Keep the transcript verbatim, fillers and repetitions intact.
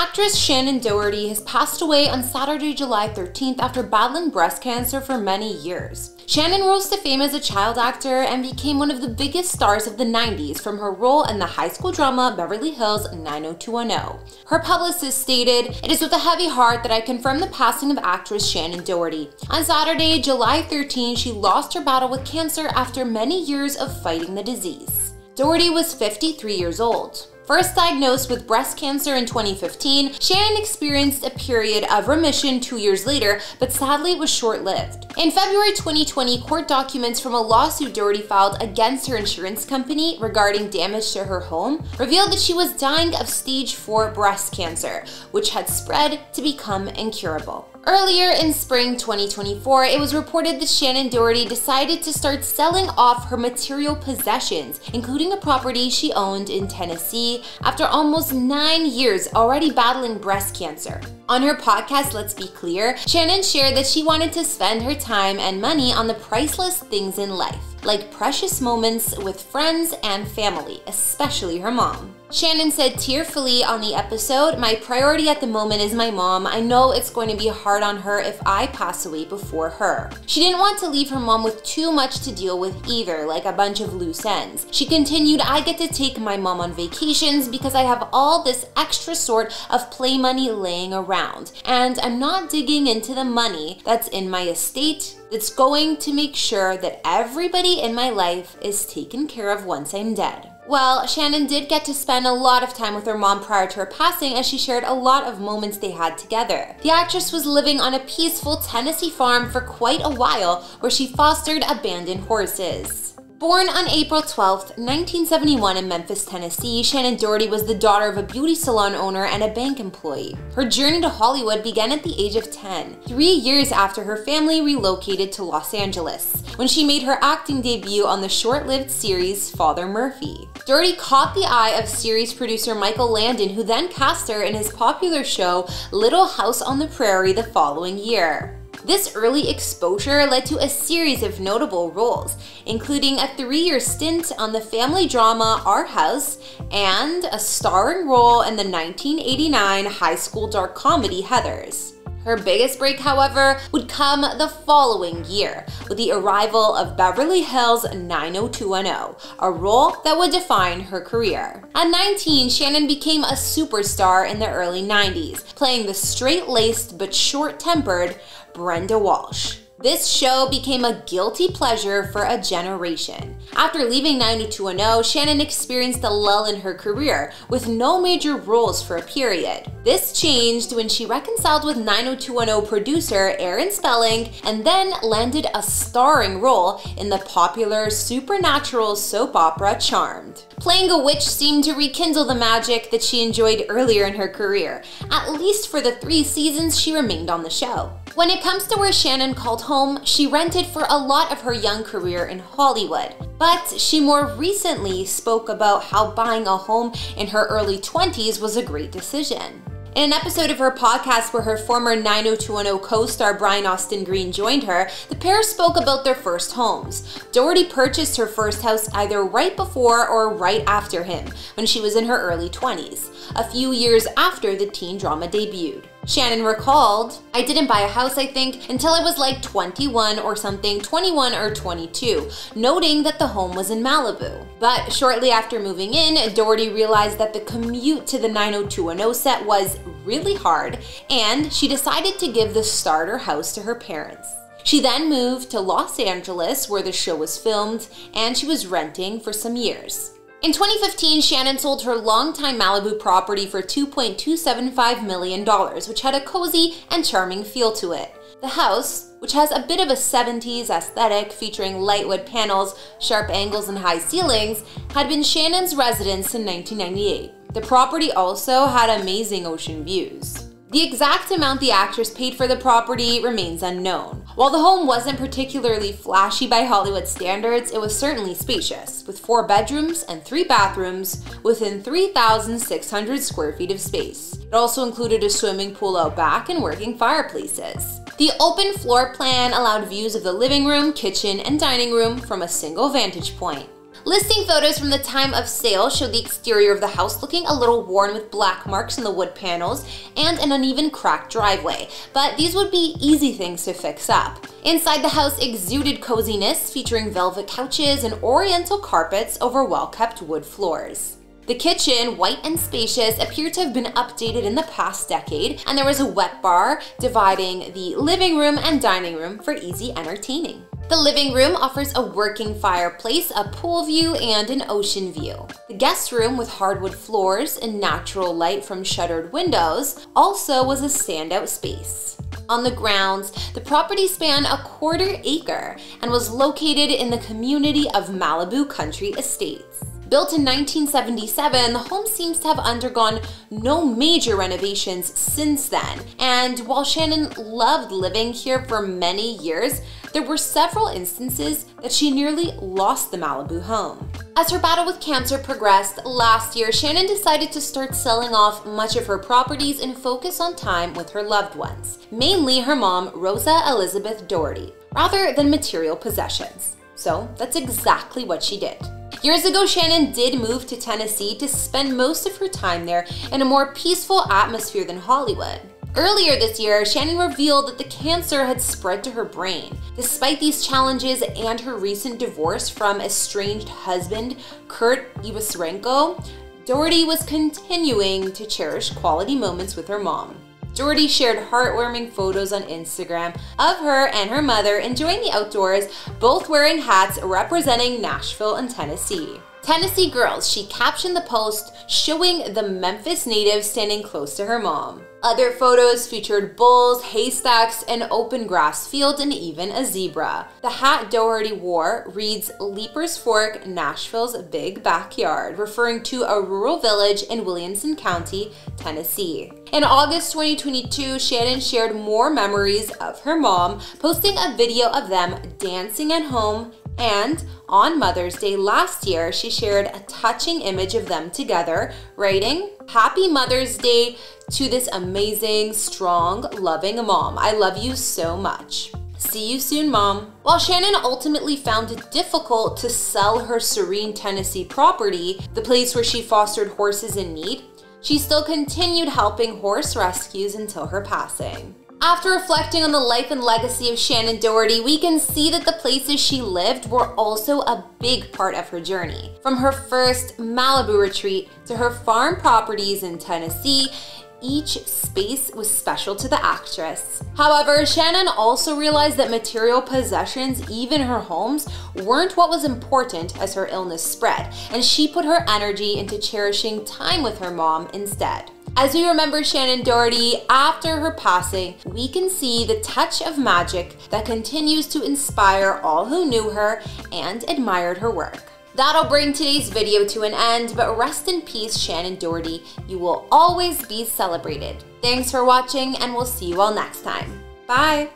Actress Shannen Doherty has passed away on Saturday, July thirteenth after battling breast cancer for many years. Shannen rose to fame as a child actor and became one of the biggest stars of the nineties from her role in the high school drama Beverly Hills nine oh two one oh. Her publicist stated, "It is with a heavy heart that I confirm the passing of actress Shannen Doherty. On Saturday, July thirteenth, she lost her battle with cancer after many years of fighting the disease." Doherty was fifty-three years old. First diagnosed with breast cancer in twenty fifteen, Shannen experienced a period of remission two years later, but sadly was short-lived. In February twenty twenty, court documents from a lawsuit Doherty filed against her insurance company regarding damage to her home revealed that she was dying of stage four breast cancer, which had spread to become incurable. Earlier in spring twenty twenty-four, it was reported that Shannen Doherty decided to start selling off her material possessions, including a property she owned in Tennessee, after almost nine years already battling breast cancer. On her podcast, Let's Be Clear, Shannen shared that she wanted to spend her time and money on the priceless things in life, like precious moments with friends and family, especially her mom. Shannen said tearfully on the episode, "My priority at the moment is my mom. I know it's going to be hard on her if I pass away before her." She didn't want to leave her mom with too much to deal with either, like a bunch of loose ends. She continued, "I get to take my mom on vacations because I have all this extra sort of play money laying around, and I'm not digging into the money that's in my estate. That's going to make sure that everybody in my life is taken care of once I'm dead." Well, Shannen did get to spend a lot of time with her mom prior to her passing, as she shared a lot of moments they had together. The actress was living on a peaceful Tennessee farm for quite a while, where she fostered abandoned horses. Born on April twelfth, nineteen seventy-one in Memphis, Tennessee, Shannen Doherty was the daughter of a beauty salon owner and a bank employee. Her journey to Hollywood began at the age of ten, three years after her family relocated to Los Angeles, when she made her acting debut on the short-lived series Father Murphy. Doherty caught the eye of series producer Michael Landon, who then cast her in his popular show Little House on the Prairie the following year. This early exposure led to a series of notable roles, including a three-year stint on the family drama Our House and a starring role in the nineteen eighty-nine high school dark comedy Heathers. Her biggest break, however, would come the following year with the arrival of Beverly Hills nine oh two one oh, a role that would define her career. At nineteen, Shannen became a superstar in the early nineties, playing the straight-laced but short-tempered Brenda Walsh. This show became a guilty pleasure for a generation. After leaving nine oh two one oh, Shannen experienced a lull in her career, with no major roles for a period. This changed when she reconciled with nine oh two one oh producer Aaron Spelling and then landed a starring role in the popular supernatural soap opera Charmed. Playing a witch seemed to rekindle the magic that she enjoyed earlier in her career, at least for the three seasons she remained on the show. When it comes to where Shannen called home, she rented for a lot of her young career in Hollywood. But she more recently spoke about how buying a home in her early twenties was a great decision. In an episode of her podcast where her former nine oh two one oh co-star Brian Austin Green joined her, the pair spoke about their first homes. Doherty purchased her first house either right before or right after him, when she was in her early twenties, a few years after the teen drama debuted. Shannen recalled, "I didn't buy a house, I think, until I was like twenty-one or something, twenty-one or twenty-two, noting that the home was in Malibu. But shortly after moving in, Doherty realized that the commute to the nine oh two one oh set was really hard, and she decided to give the starter house to her parents. She then moved to Los Angeles, where the show was filmed, and she was renting for some years." In twenty fifteen, Shannen sold her longtime Malibu property for two point two seven five million dollars, which had a cozy and charming feel to it. The house, which has a bit of a seventies aesthetic featuring light wood panels, sharp angles, and high ceilings, had been Shannen's residence in nineteen ninety-eight. The property also had amazing ocean views. The exact amount the actress paid for the property remains unknown. While the home wasn't particularly flashy by Hollywood standards, it was certainly spacious, with four bedrooms and three bathrooms within three thousand six hundred square feet of space. It also included a swimming pool out back and working fireplaces. The open floor plan allowed views of the living room, kitchen, and dining room from a single vantage point. Listing photos from the time of sale show the exterior of the house looking a little worn with black marks in the wood panels and an uneven cracked driveway, but these would be easy things to fix up. Inside the house exuded coziness, featuring velvet couches and oriental carpets over well-kept wood floors. The kitchen, white and spacious, appeared to have been updated in the past decade, and there was a wet bar dividing the living room and dining room for easy entertaining. The living room offers a working fireplace, a pool view, and an ocean view. The guest room, with hardwood floors and natural light from shuttered windows, also was a standout space. On the grounds, the property spanned a quarter acre and was located in the community of Malibu Country Estates. Built in nineteen seventy-seven, the home seems to have undergone no major renovations since then, and while Shannen loved living here for many years, there were several instances that she nearly lost the Malibu home. As her battle with cancer progressed last year, Shannen decided to start selling off much of her properties and focus on time with her loved ones, mainly her mom, Rosa Elizabeth Doherty, rather than material possessions. So that's exactly what she did. Years ago, Shannen did move to Tennessee to spend most of her time there in a more peaceful atmosphere than Hollywood. Earlier this year, Shannen revealed that the cancer had spread to her brain. Despite these challenges and her recent divorce from estranged husband, Kurt Iwasarenko, Doherty was continuing to cherish quality moments with her mom. Doherty shared heartwarming photos on Instagram of her and her mother enjoying the outdoors, both wearing hats representing Nashville and Tennessee. Tennessee Girls, she captioned the post, showing the Memphis native standing close to her mom. Other photos featured bulls, haystacks, an open grass field, and even a zebra. The hat Doherty wore reads Leipers Fork, Nashville's Big Backyard, referring to a rural village in Williamson County, Tennessee. In August twenty twenty-two, Shannen shared more memories of her mom, posting a video of them dancing at home. And on Mother's Day last year, she shared a touching image of them together, writing, "Happy Mother's Day to this amazing, strong, loving mom. I love you so much. See you soon, Mom." While Shannen ultimately found it difficult to sell her serene Tennessee property, the place where she fostered horses in need, she still continued helping horse rescues until her passing. After reflecting on the life and legacy of Shannen Doherty, we can see that the places she lived were also a big part of her journey. From her first Malibu retreat to her farm properties in Tennessee, each space was special to the actress. However, Shannen also realized that material possessions, even her homes, weren't what was important as her illness spread, and she put her energy into cherishing time with her mom instead. As we remember Shannen Doherty after her passing, we can see the touch of magic that continues to inspire all who knew her and admired her work. That'll bring today's video to an end, but rest in peace, Shannen Doherty. You will always be celebrated. Thanks for watching, and we'll see you all next time. Bye!